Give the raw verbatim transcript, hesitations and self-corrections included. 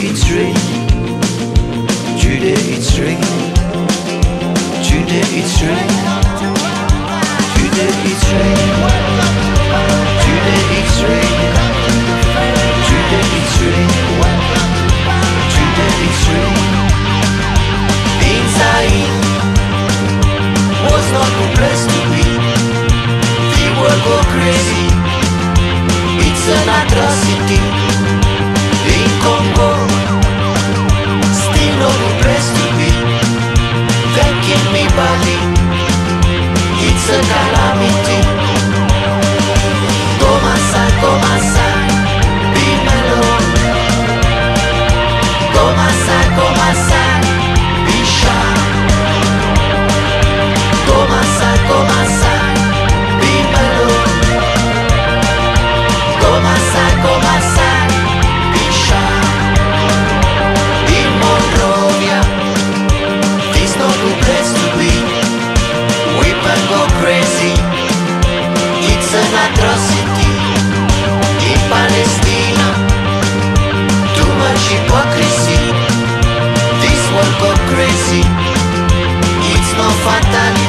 It's raining, Judah it's raining, Judah it's raining, Judah it's raining, Judah it's raining, Judah it's raining, Judah it's raining. Being Zion was not the place to be. They were go crazy. It's an atrocity. Congo, still not a place to be. They keep me Bali. It's a calamity. Comasa, comasa, dímelo. Comasa, comasa, bicha. Comasa, comasa, dímelo. Comasa, comasa. Fatality.